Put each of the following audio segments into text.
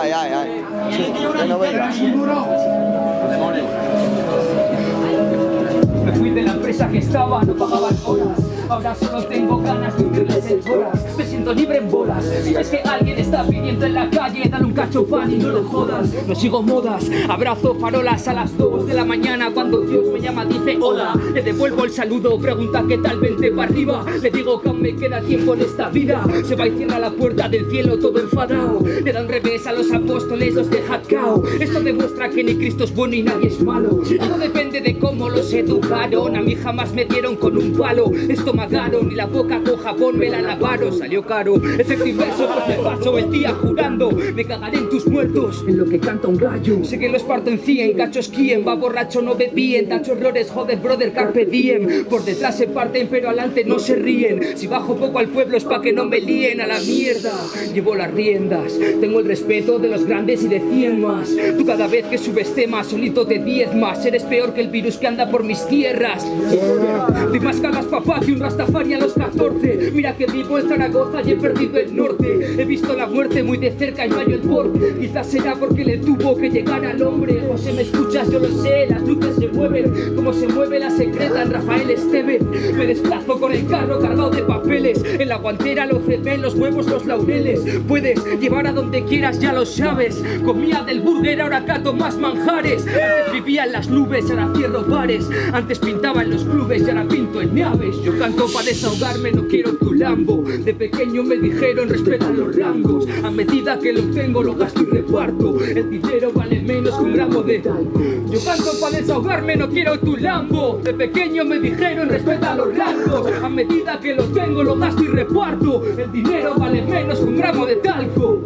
Ay, ay, ay. Sí, que no veas. Me fui de la empresa que estaba, no pagaban horas. Ahora solo tengo ganas de hundirles en horas. Me siento libre en bolas. Es que alguien está pidiendo en la calle, dale un cacho pan y no lo jodas. No sigo modas, abrazo farolas a las 2 de la mañana. Cuando Dios me llama dice hola, le devuelvo el saludo, pregunta qué tal, vente para arriba. Le digo que aún me queda tiempo en esta vida. Se va y cierra la puerta del cielo todo enfadado. Le dan revés a los apóstoles, los deja cao. Esto demuestra que ni Cristo es bueno y nadie es malo. Todo depende de cómo los educaron. A mí jamás me dieron con un palo. Esto y la boca con jabón me la lavaron, salió caro. Efecto inverso, pues me paso el día jurando, me cagaré en tus muertos, en lo que canta un gallo. Sé que los parto en 100, cachos quien va borracho no bebíen, tachos errores, joder brother, carpe diem. Por detrás se parten pero adelante no se ríen. Si bajo poco al pueblo es pa' que no me líen. A la mierda, llevo las riendas. Tengo el respeto de los grandes y de 100 más. Tú cada vez que subes temas solito te diezmas. Eres peor que el virus que anda por mis tierras. Te más cagas papá que un Rastafari a los 14, mira que vivo en Zaragoza y he perdido el norte. He visto la muerte muy de cerca y no hallo el porte. Quizás será porque le tuvo que llegar al hombre. José, me escuchas, yo lo sé, las luces se mueven, como se mueve la secreta en Rafael Estevez. Me desplazo con el carro cargado de papeles, en la guantera los cepé, los huevos, los laureles. Puedes llevar a donde quieras, ya lo sabes. Comía del burger, ahora cato más manjares. Antes vivía en las nubes, ahora cierro bares. Antes pintaba en los clubes y ahora pinto en naves. Yo canto para desahogarme, no quiero tu Lambo. De pequeño me dijeron respeta los rangos. A medida que lo tengo lo gasto y reparto. El dinero vale menos que un gramo de talco. Yo canto para desahogarme, no quiero tu Lambo. De pequeño me dijeron respeta los rangos. A medida que lo tengo lo gasto y reparto. El dinero vale menos que un gramo de talco.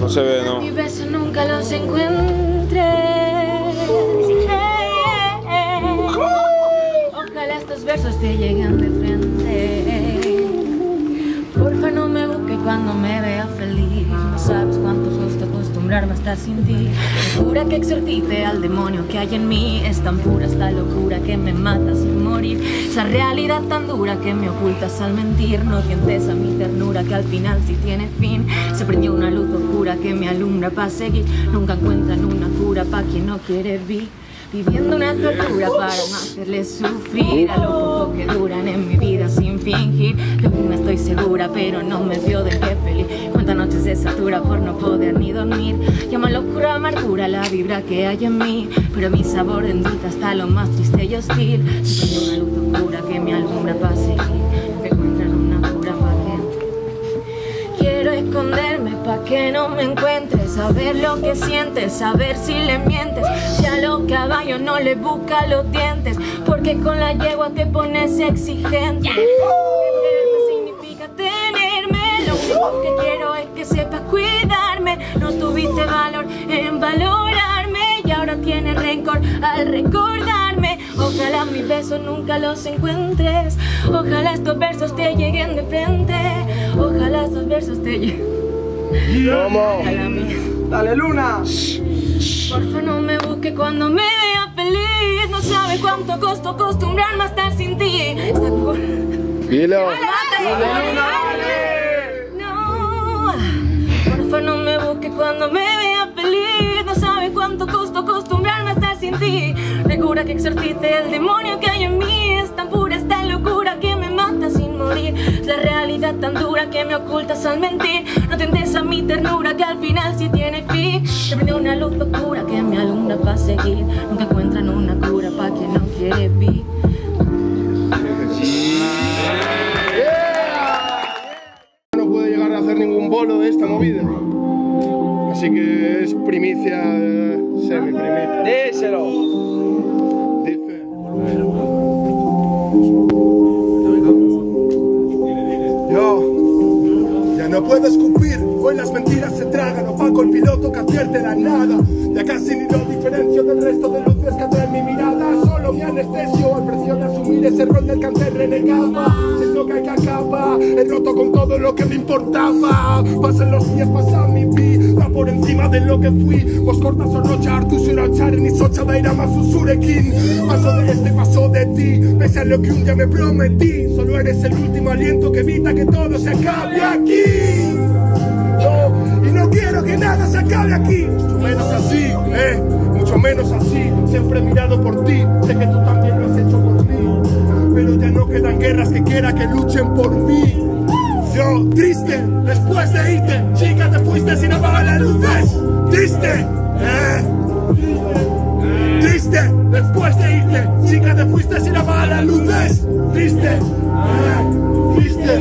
No se ve, ¿no? Mi beso nunca los encuentre. Versos te llegan de frente. Porfa no me busques cuando me vea feliz. No sabes cuánto cuesta acostumbrarme a estar sin ti. Jura que exorciste al demonio que hay en mí. Es tan pura esta locura que me mata sin morir. Esa realidad tan dura que me ocultas al mentir. No tientes a mi ternura que al final sí tiene fin. Se prendió una luz oscura que me alumbra para seguir. Nunca encuentran una cura para quien no quiere vivir. Viviendo una tortura para no hacerles sufrir. A lo poco que duran en mi vida sin fingir. De una estoy segura pero no me fío de que feliz. Cuántas noches se satura por no poder ni dormir. Llama locura amargura la vibra que hay en mí. Pero mi sabor endulza hasta lo más triste y hostil. Se prende una luz oscura que me alumbra para seguir. Me encuentran una cura para que... Quiero esconderme para que no me encuentres. Saber lo que sientes, saber si le mientes. Si a los caballos no le busca los dientes, porque con la yegua te pones exigente. Quererme significa tenerme. Lo único que quiero es que sepas cuidarme. No tuviste valor en valorarme y ahora tienes rencor al recordarme. Ojalá mis besos nunca los encuentres. Ojalá estos versos te lleguen de frente. Ojalá estos versos te lleguen. Dale, Luna. Porfa no me busque cuando me vea feliz. No sabe cuánto costo acostumbrarme a estar sin ti. Dilo. No, porfa no me busque cuando me vea feliz. No sabe cuánto costo acostumbrarme a estar sin ti. Recuerda que exorciste el demonio que hay en mí. Es tan pura esta locura que me mata sin morir. La realidad tan dura que me ocultas al mentir. No tientes a mi ternura que al final sí tiene fin. Se prende una luz oscura que me alumbra para seguir. Nunca encuentran una cura para quien no quiere vivir. No puede llegar a hacer ningún bolo de esta movida. Así que es primicia, semi-primicia. ¡Díselo! Dice... No puedo escupir, hoy las mentiras se tragan. Opaco el piloto que advierte la nada. Ya casi ni lo diferencio del resto de luces que atraen mi mirada. Solo me anestesio al precio de asumir ese rol del cáncer renegaba. Siento que hay que acaba, he roto con todo lo que me importaba. Pasan los días, pasa mi vida por encima de lo que fui. Vos cortas o rocha, artuzuracharen y socha daira más usurekin. Paso de este, paso de ti, pese a lo que un día me prometí. Solo eres el último aliento que evita que todo se acabe aquí. acá de aquí. Mucho menos así, mucho menos así. Siempre he mirado por ti, sé que tú también lo has hecho por mí, pero ya no quedan guerras que quiera que luchen por mí. Yo, triste, después de irte, chica, te fuiste sin apagar las luces. Triste, triste, después de irte, chica, te fuiste sin apagar las luces. Triste, triste,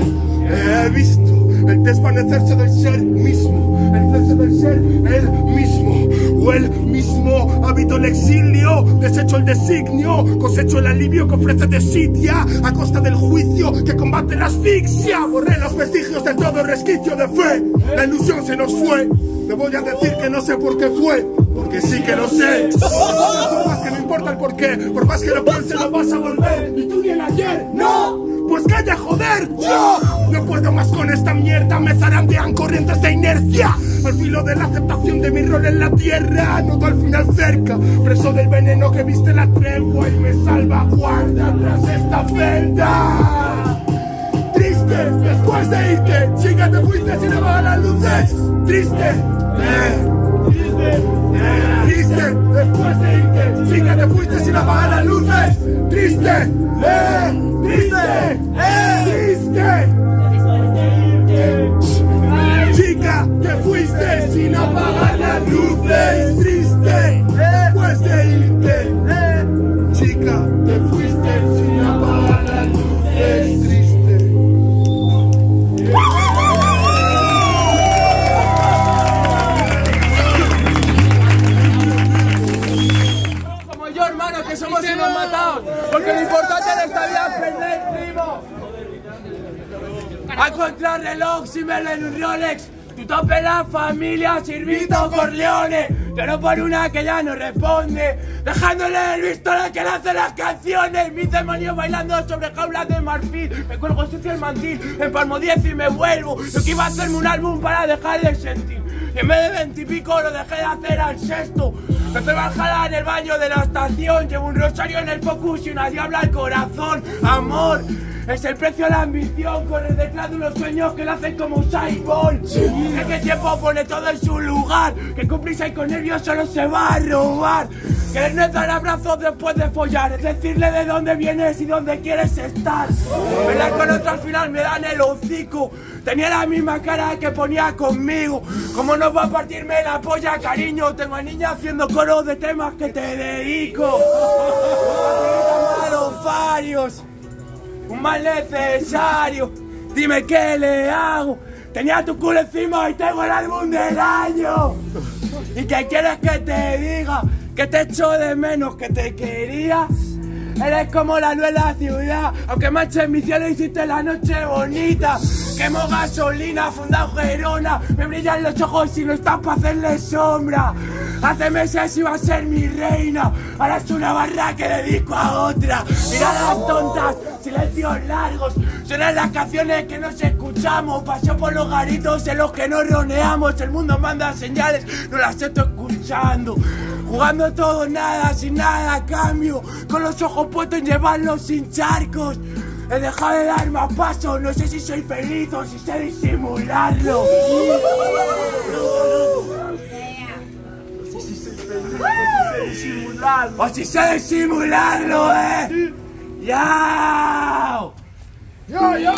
he visto el desvanecerse del ser mismo, el desvanecerse del ser él mismo, o él mismo. Ha habido el exilio, deshecho el designio, cosecho el alivio que ofrece desidia, a costa del juicio que combate la asfixia. Borré los vestigios de todo resquicio de fe, la ilusión se nos fue. Te voy a decir que no sé por qué fue, porque sí que lo sé. Por más que no importa el porqué, por más que lo piense, no vas a volver, ni tú ni el ayer, no. Pues calla, joder, yo no puedo más con esta mierda. Me zarandean corrientes de inercia al filo de la aceptación de mi rol en la tierra. Noto al final cerca, preso del veneno que viste la tregua y me salvaguarda tras esta celda. Triste, después de irte, chica, te fuiste sin apagar las luces. Triste, triste, triste, después de irte, chica, te fuiste sin apagar las luces. Triste, triste, triste, chica, te fuiste sin apagar las luces. Triste, después de irte, chica, te fuiste sin apagar las luces. Triste. Somos unos matados, porque lo importante de esta vida es perder, primo. A contrarreloj, si me leen un Rolex, tú tope la familia, Sirvito Corleone. Pero por una que ya no responde, dejándole el visto a la que le hace las canciones. Mis demonios bailando sobre jaulas de marfil, me cuelgo sucio el mantil, empalmo 10 y me vuelvo. Yo que iba a hacerme un álbum para dejar de sentir, y en vez de 20 y pico lo dejé de hacer al sexto. Me fue bajada en el baño de la estación, llevo un rosario en el focus y una diabla al corazón. Amor es el precio a la ambición, correr detrás de unos sueños que lo hacen como un cyborg. Es que el tiempo pone todo en su lugar, que con prisa y con nervios solo se va a robar. Que no es dar abrazos después de follar, es decirle de dónde vienes y dónde quieres estar. Velar con otro al final me dan el hocico, tenía la misma cara que ponía conmigo. Como no va a partirme la polla, cariño, tengo a niña haciendo coros de temas que te dedico. Varios, un mal necesario, dime qué le hago. Tenía tu culo encima y tengo el álbum del año. ¿Y qué quieres que te diga? Que te echo de menos, que te querías. Eres como la luz en la ciudad, aunque manches mi cielo hiciste la noche bonita. Quemo gasolina, funda Gerona, me brillan los ojos y no estás para hacerle sombra. Hace meses iba a ser mi reina, ahora es una barra que dedico a otra. Mira las tontas, silencios largos, suenan las canciones que nos escuchamos. Paseo por los garitos en los que nos roneamos, el mundo manda señales, no las estoy escuchando. Jugando todo, nada, sin nada a cambio, con los ojos puestos en llevarlos sin charcos. He dejado de dar más pasos, no sé si soy feliz o si sé disimularlo. No sé si soy feliz o si sé disimularlo. O si sé disimularlo, ¡Yao! ¡Yo, yo!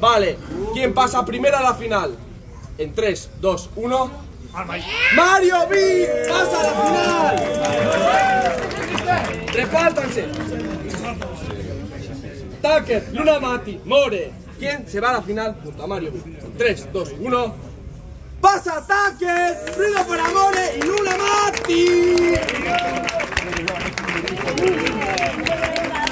Vale, ¿quién pasa primero a la final? En 3, 2, 1... ¡Mario V pasa a la final! ¡Repártanse! TAKER, LUNA MATTI, MORE. ¿Quién se va a la final junto a Mario V? En 3, 2, 1... ¡Pasa TAKER! ¡Ruido para MORE y LUNA MATTI!